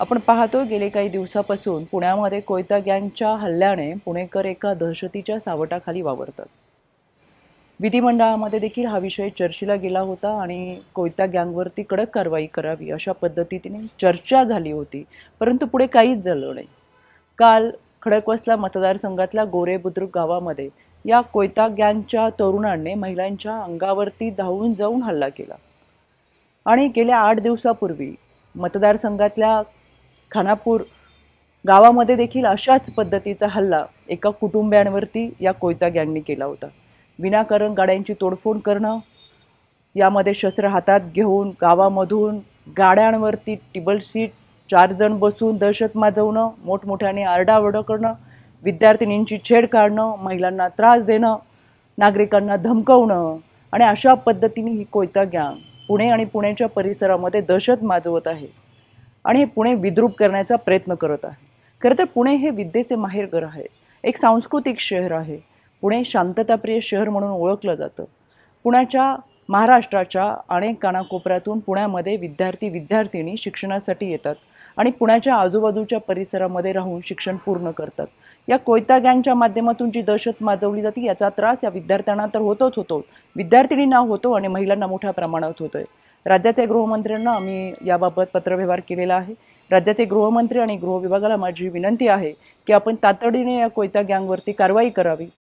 आपण पाहतो गेले काही दिवसापासून पुण्यामध्ये कोयता गँगच्या हल्ल्याने पुणेकर एका दहशतीच्या सावटाखाली वावरतात। विधिमंडळामध्ये देखील हा विषय चर्चेला गेला होता आणि कोयता गँगवरती कडक कारवाई करावी अशा पद्धतीने चर्चा झाली होती, परंतु पुढे काहीच झालं नाही। काल खडकवासला मतदारसंघातल्या गोरे बुद्रुक गावामध्ये या कोयता गँगच्या तरुणांनी महिलांच्या अंगावरती धावून जाऊन हल्ला केला आणि गेल्या 8 दिवसापूर्वी मतदारसंघातल्या खानापूर गावामध्ये देखील अशाच पद्धतीचा हल्ला एका कुटुंबियांवरती या कोयता गँगने केला होता। विनाकारण गाड्यांची तोडफोड करणे, यामध्ये शस्त्र हातात घेऊन गावामधून गाड्यांवरती टेबल सीट 4 जण बसून दहशत माजवणं, मोठमोठ्याने आरडाओरडा करणं, विद्यार्थिनींची छेड काढणं, महिलांना त्रास देणं, नागरिकांना धमकवणं आणि अशा पद्धतीने ही कोयता गँग पुणे आणि पुण्याच्या परिसरामध्ये दहशत माजवत आहे आणि हे पुणे विद्रूप करण्याचा प्रयत्न करत आहे। खरं तर पुणे हे विद्येचे माहेरघर आहे, एक सांस्कृतिक शहर आहे। पुणे शांतताप्रिय शहर म्हणून ओळखलं जातं। पुण्याच्या महाराष्ट्राच्या अनेक कानाकोपऱ्यातून पुण्यामध्ये विद्यार्थी विद्यार्थिनी शिक्षणासाठी येतात आणि पुण्याच्या आजूबाजूच्या परिसरामध्ये राहून शिक्षण पूर्ण करतात। या कोयता गँगच्या माध्यमातून जी दहशत माजवली जाते याचा त्रास या विद्यार्थ्यांना तर होतोच होतो, विद्यार्थिनींना होतो आणि महिलांना मोठ्या प्रमाणात होतोय। राज्याचे गृहमंत्र्यांना आम्ही याबाबत पत्रव्यवहार केलेला आहे। राज्याचे गृहमंत्री आणि गृह विभागाला माझी विनंती आहे की आपण तातडीने या कोयता गँगवरती कारवाई करावी।